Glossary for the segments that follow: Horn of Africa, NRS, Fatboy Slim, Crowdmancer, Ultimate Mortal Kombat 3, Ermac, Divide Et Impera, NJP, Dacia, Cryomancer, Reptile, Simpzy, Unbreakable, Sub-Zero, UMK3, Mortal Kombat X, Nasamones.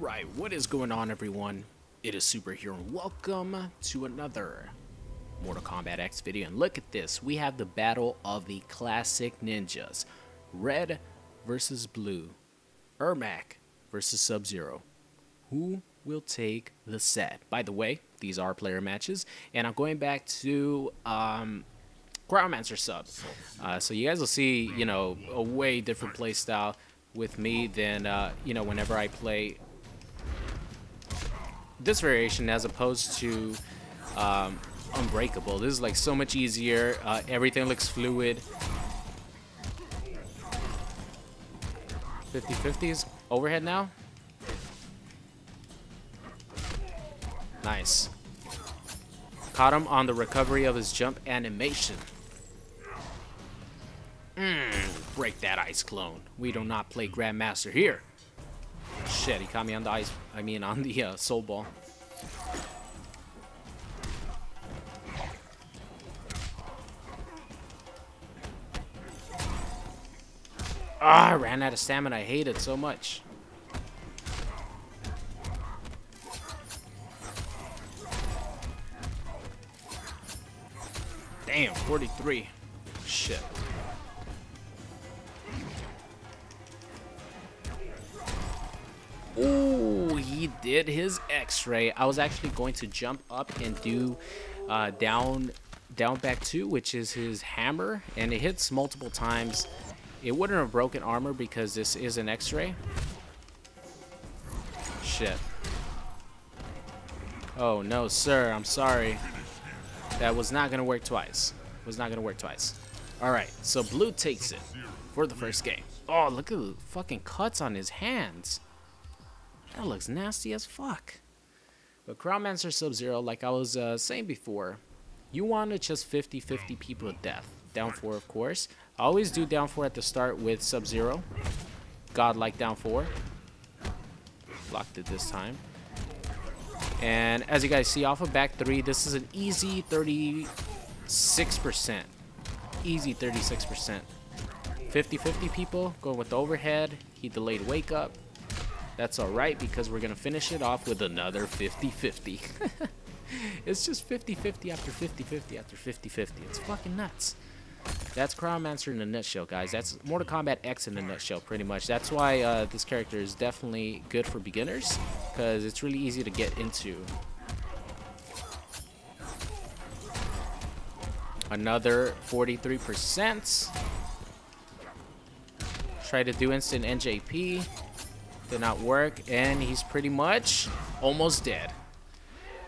Alright, what is going on, everyone? It is Super here, and welcome to another Mortal Kombat X video. And look at this, we have the battle of the classic ninjas. Red versus Blue. Ermac versus Sub-Zero. Who will take the set? By the way, these are player matches, and I'm going back to Crowdmancer sub. So you guys will see, you know, a way different play style with me than, you know, whenever I play this variation as opposed to Unbreakable. This is like so much easier. Everything looks fluid. 50-50s. Overhead now. Nice. Caught him on the recovery of his jump animation. Break that ice clone. We do not play Grandmaster here. Shit, he caught me on the ice. I mean, on the soul ball. Ah, I ran out of stamina. I hate it so much. Damn, 43. Shit. Ooh, he did his X-ray. I was actually going to jump up and do down back two, which is his hammer, and it hits multiple times. It wouldn't have broken armor because this is an X-ray. Shit. Oh no, sir. I'm sorry. That was not gonna work twice. Alright, so Blue takes it for the first game. Oh, look at the fucking cuts on his hands. That looks nasty as fuck. But Crowdmancer Sub-Zero, like I was saying before, you want to just 50-50 people to death. Down 4, of course. I always do down 4 at the start with Sub-Zero. Godlike down 4. Blocked it this time. And as you guys see, off of back 3, this is an easy 36%. Easy 36%. 50-50 people, going with the overhead. He delayed wake up. That's alright, because we're going to finish it off with another 50-50. It's just 50-50 after 50-50 after 50-50. It's fucking nuts. That's Cryomancer in a nutshell, guys. That's Mortal Kombat X in a nutshell, pretty much. That's why this character is definitely good for beginners, because it's really easy to get into. Another 43%. Try to do instant NJP. Did not work, and he's pretty much almost dead.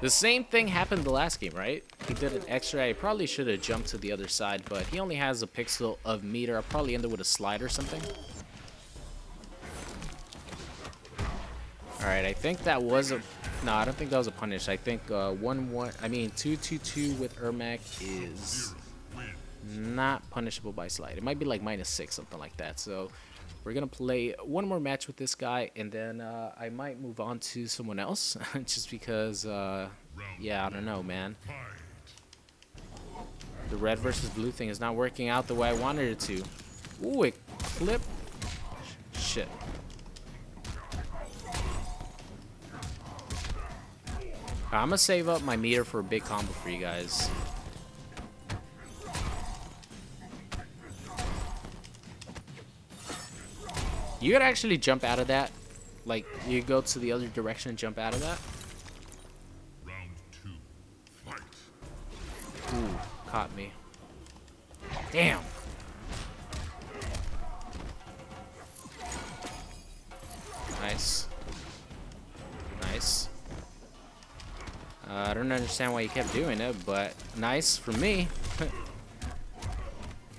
The same thing happened the last game, right? He did an X-ray. I probably should have jumped to the other side, but he only has a pixel of meter. I'll probably end up with a slide or something. Alright, I think that was a... No, I don't think that was a punish. I think 1-1... I mean, 2-2-2 with Ermac is not punishable by slide. It might be like -6, something like that. So we're going to play one more match with this guy, and then I might move on to someone else, just because, yeah, I don't know, man. The red versus blue thing is not working out the way I wanted it to. Ooh, it clipped. Shit. I'm going to save up my meter for a big combo for you guys. You could actually jump out of that. Like, you go to the other direction and jump out of that. Round 2, fight. Ooh, caught me. Damn. Nice. Nice. I don't understand why you kept doing it, but nice for me.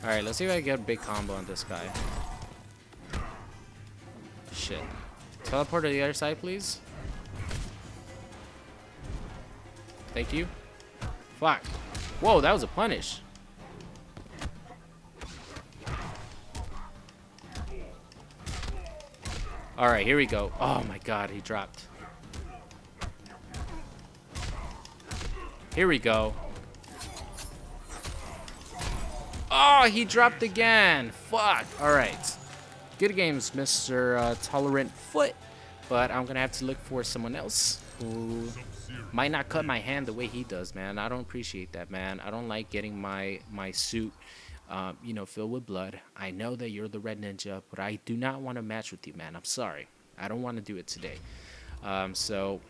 Alright, let's see if I can get a big combo on this guy. Shit. Teleport to the other side, please. Thank you. Fuck. Whoa, that was a punish. Alright, here we go. Oh my god, he dropped. Here we go. Oh, he dropped again. Fuck. Alright. Good games, Mr. Tolerant Foot. But I'm going to have to look for someone else who might not cut my hand the way he does, man. I don't appreciate that, man. I don't like getting my suit, you know, filled with blood. I know that you're the Red Ninja, but I do not want to match with you, man. I'm sorry. I don't want to do it today. So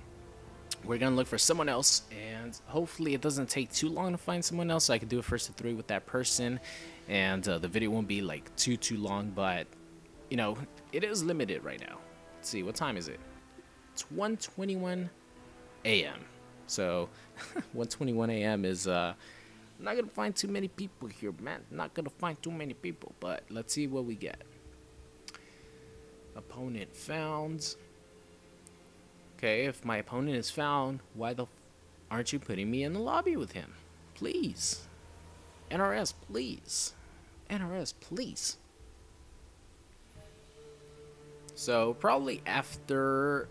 we're going to look for someone else, and hopefully it doesn't take too long to find someone else. So I can do a 1-to-3 with that person, and the video won't be, like, too long. But, you know, it is limited right now. Let's see, what time is it? It's 1:21 a.m. So 1:21 a.m. is I'm not gonna find too many people here, man. Not gonna find too many people, but let's see what we get. Opponent found. Okay, if my opponent is found, why the f aren't you putting me in the lobby with him? Please. NRS, please. NRS, please. So probably after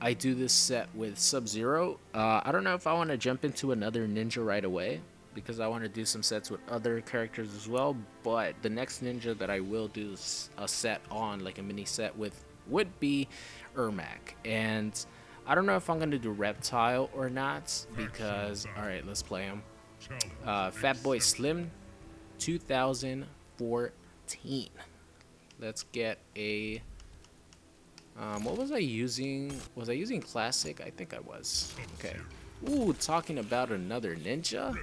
I do this set with Sub-Zero, I don't know if I want to jump into another ninja right away, because I want to do some sets with other characters as well. But the next ninja that I will do a set on, like a mini set with, would be Ermac. And I don't know if I'm going to do Reptile or not, because, alright, let's play him. Fatboy Slim, 2014. Let's get a... what was I using? Was I using classic? I think I was. Okay. Ooh, talking about another ninja.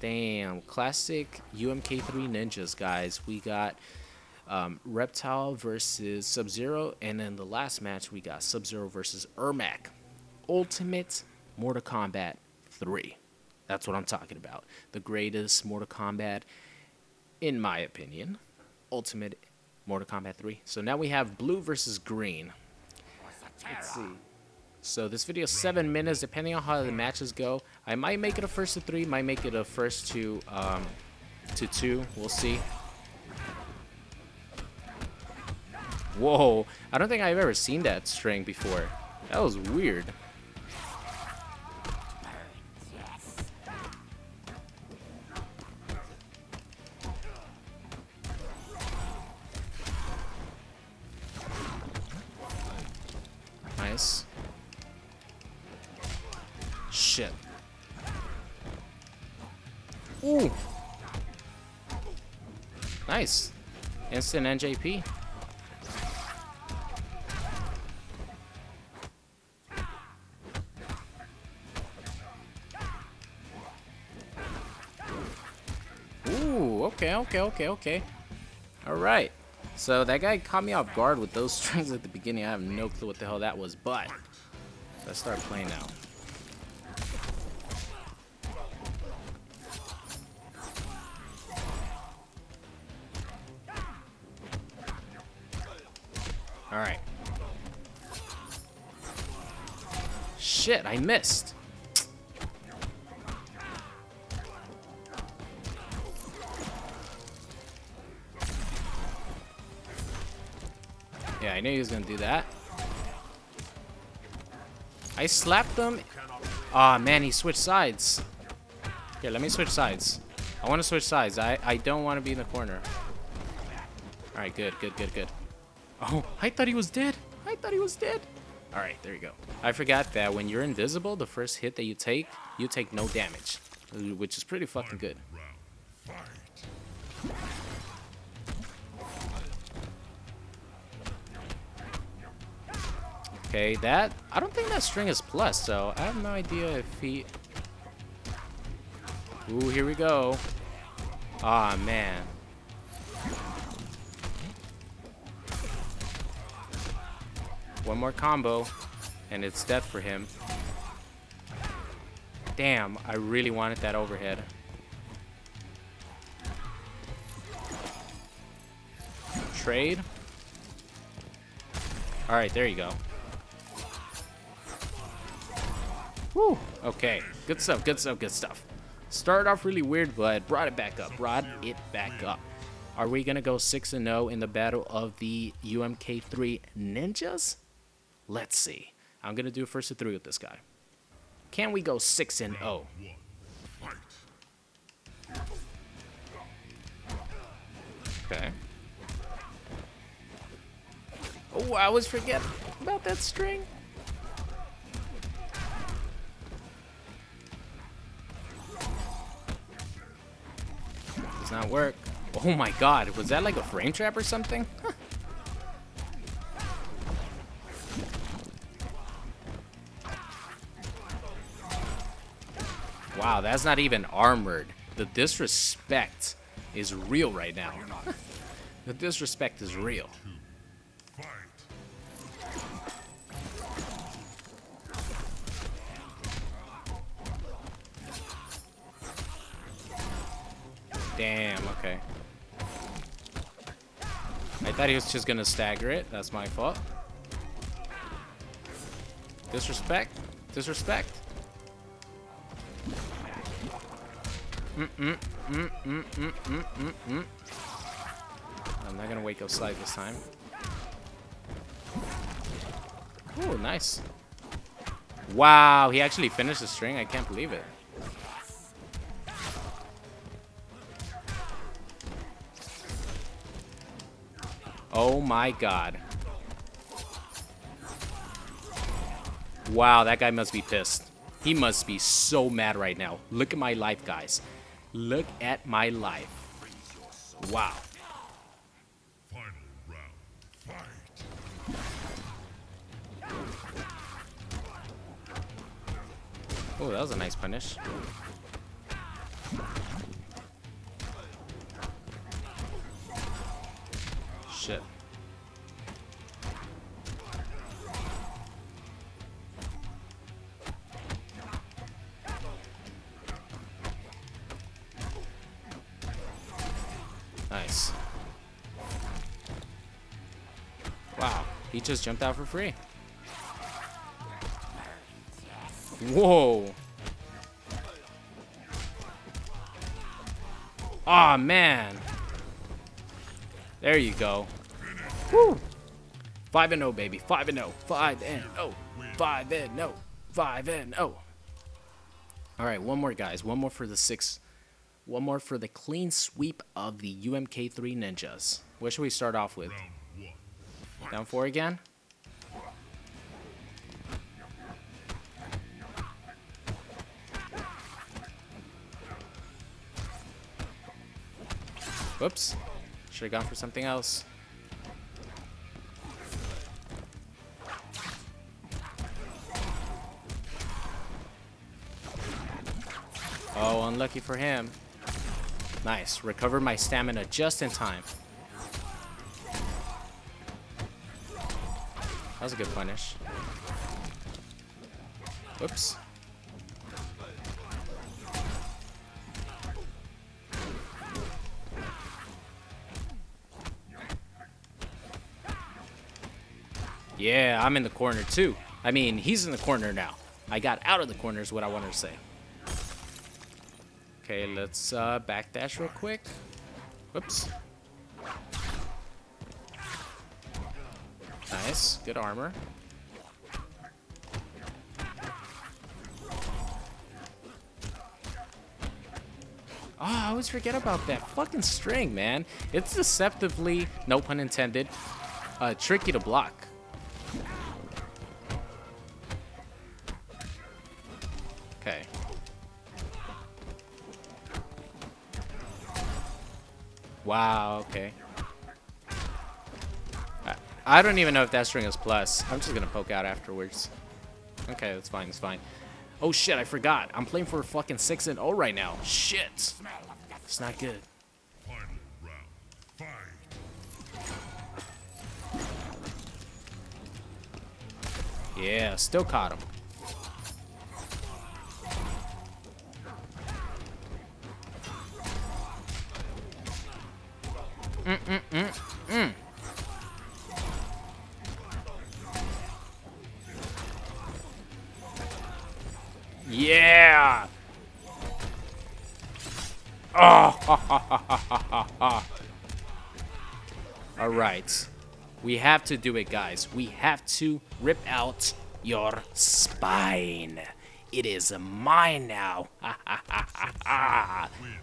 Damn, classic UMK3 ninjas, guys. We got Reptile versus Sub-Zero, and then the last match we got Sub-Zero versus Ermac. Ultimate Mortal Kombat 3. That's what I'm talking about. The greatest Mortal Kombat, in my opinion. Ultimate Mortal Kombat 3. So now we have blue versus green. Let's see. So this video is 7 minutes. Depending on how the matches go, I might make it a 1-to-3, might make it a 1-to-2. We'll see. Whoa! I don't think I've ever seen that string before. That was weird. Shit. Ooh. Nice. Instant NJP. Ooh, okay. Alright. So that guy caught me off guard with those strings at the beginning. I have no clue what the hell that was, but let's start playing now. Alright. Shit, I missed. Yeah, I knew he was gonna do that. I slapped him. Aw, man, he switched sides. Here, let me switch sides. I want to switch sides. I don't want to be in the corner. Alright, good. Oh, I thought he was dead. Alright, there you go. I forgot that when you're invisible, the first hit that you take no damage, which is pretty fucking good. Okay, that... I don't think that string is plus, so I have no idea if he... Ooh, here we go. Aw, man. One more combo, and it's death for him. Damn, I really wanted that overhead. Trade. Alright, there you go. Woo! Okay, good stuff. Started off really weird, but brought it back up. Are we gonna go 6-0 in the battle of the UMK3 ninjas? Let's see. I'm gonna do a 1-to-3 with this guy. Can we go 6-0? Okay. Oh, I always forget. about that string? Does not work. Oh my god, was that like a frame trap or something? Huh. Wow, that's not even armored. The disrespect is real right now. The disrespect is real. Damn, okay. I thought he was just gonna stagger it. That's my fault. Disrespect. Disrespect. I'm not gonna wake up slide this time. Ooh, nice. Wow, he actually finished the string. I can't believe it. Oh my god. Wow, that guy must be pissed. He must be so mad right now. Look at my life, guys. Look at my life. Wow. Final round. Fight. Oh, that was a nice punish. Shit. Nice. Wow, he just jumped out for free. Whoa. Aw, man. There you go. Woo. 5-0, baby. 5-0. 5-0. 5-0. 5-0. All right, one more, guys. One more for the six. One more for the clean sweep of the UMK3 ninjas. What should we start off with? Down four again? Whoops. Should have gone for something else. Oh, unlucky for him. Nice. Recovered my stamina just in time. That was a good punish. Whoops. Yeah, I'm in the corner too. I mean, he's in the corner now. I got out of the corner is what I wanted to say. Okay, let's backdash real quick. Whoops. Nice, good armor. Oh, I always forget about that fucking string, man. It's deceptively, no pun intended, tricky to block. Okay. Wow, okay. I don't even know if that string is plus. I'm just gonna poke out afterwards. Okay, that's fine, it's fine. Oh shit, I forgot. I'm playing for a fucking 6-0 right now. Shit. It's not good. Yeah, still caught him. Yeah. Oh. All right. We have to do it, guys. We have to rip out your spine. It is mine now.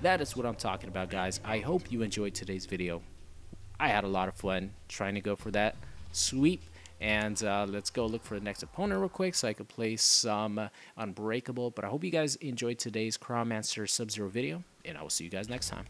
That is what I'm talking about, guys. I hope you enjoyed today's video. I had a lot of fun trying to go for that sweep And let's go look for the next opponent real quick so I could play some Unbreakable. But I hope you guys enjoyed today's Crowdmancer Sub-Zero video, and I will see you guys next time.